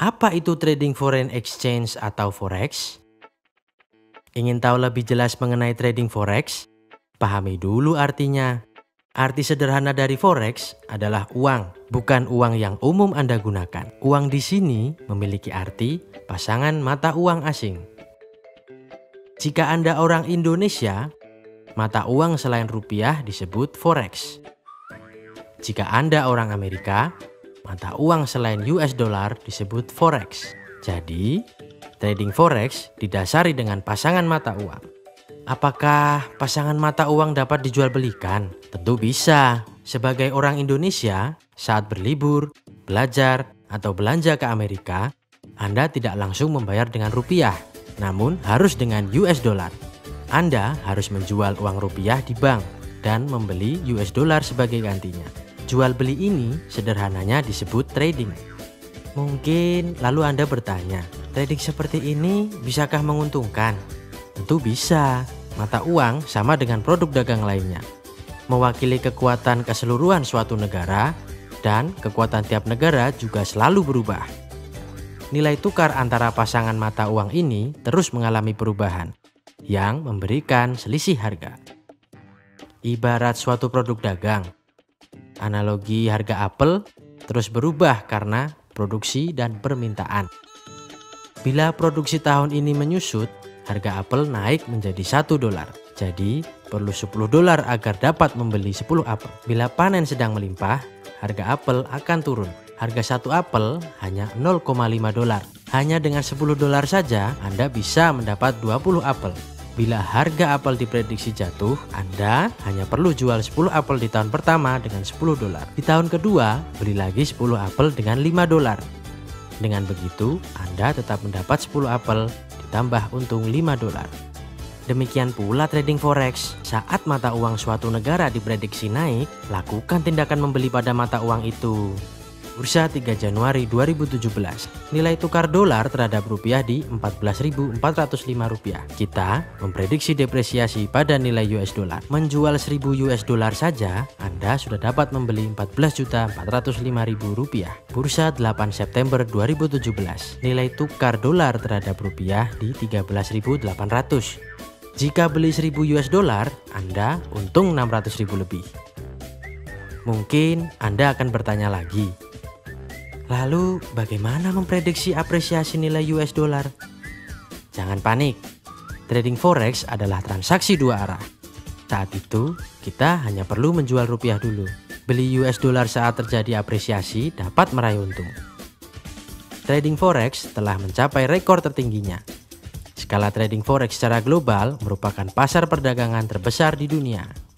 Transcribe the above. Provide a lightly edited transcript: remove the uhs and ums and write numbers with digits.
Apa itu trading foreign exchange atau forex? Ingin tahu lebih jelas mengenai trading forex? Pahami dulu artinya. Arti sederhana dari forex adalah uang, bukan uang yang umum Anda gunakan. Uang di sini memiliki arti pasangan mata uang asing. Jika Anda orang Indonesia, mata uang selain rupiah disebut forex. Jika Anda orang Amerika, mata uang selain US dollar disebut forex. Jadi, trading forex didasari dengan pasangan mata uang. Apakah pasangan mata uang dapat dijual belikan? Tentu bisa. Sebagai orang Indonesia, saat berlibur, belajar, atau belanja ke Amerika, Anda tidak langsung membayar dengan rupiah, namun harus dengan US dollar. Anda harus menjual uang rupiah di bank dan membeli US dollar sebagai gantinya. Jual beli ini sederhananya disebut trading. Mungkin lalu Anda bertanya, trading seperti ini bisakah menguntungkan? Tentu bisa. Mata uang sama dengan produk dagang lainnya, mewakili kekuatan keseluruhan suatu negara, dan kekuatan tiap negara juga selalu berubah. Nilai tukar antara pasangan mata uang ini terus mengalami perubahan yang memberikan selisih harga. Ibarat suatu produk dagang, analogi harga apel terus berubah karena produksi dan permintaan. Bila produksi tahun ini menyusut, harga apel naik menjadi $1. Jadi, perlu $10 agar dapat membeli 10 apel. Bila panen sedang melimpah, harga apel akan turun. Harga satu apel hanya $0,5. Hanya dengan $10 saja, Anda bisa mendapat 20 apel. Bila harga apel diprediksi jatuh, Anda hanya perlu jual 10 apel di tahun pertama dengan $10. Di tahun kedua, beli lagi 10 apel dengan $5. Dengan begitu, Anda tetap mendapat 10 apel tambah untung $5. Demikian pula trading forex. Saat mata uang suatu negara diprediksi naik, lakukan tindakan membeli pada mata uang itu. Bursa 3 Januari 2017, nilai tukar dolar terhadap rupiah di Rp14.405. Kita memprediksi depresiasi pada nilai US dollar. Menjual 1.000 US dollar saja, Anda sudah dapat membeli Rp14.405.000. Bursa 8 September 2017, nilai tukar dolar terhadap rupiah di 13.800. Jika beli 1.000 US dollar, Anda untung 600.000 lebih. Mungkin Anda akan bertanya lagi, lalu bagaimana memprediksi apresiasi nilai US dollar? Jangan panik. Trading forex adalah transaksi dua arah. Saat itu, kita hanya perlu menjual rupiah dulu. Beli US dollar saat terjadi apresiasi dapat meraih untung. Trading forex telah mencapai rekor tertingginya. Skala trading forex secara global merupakan pasar perdagangan terbesar di dunia.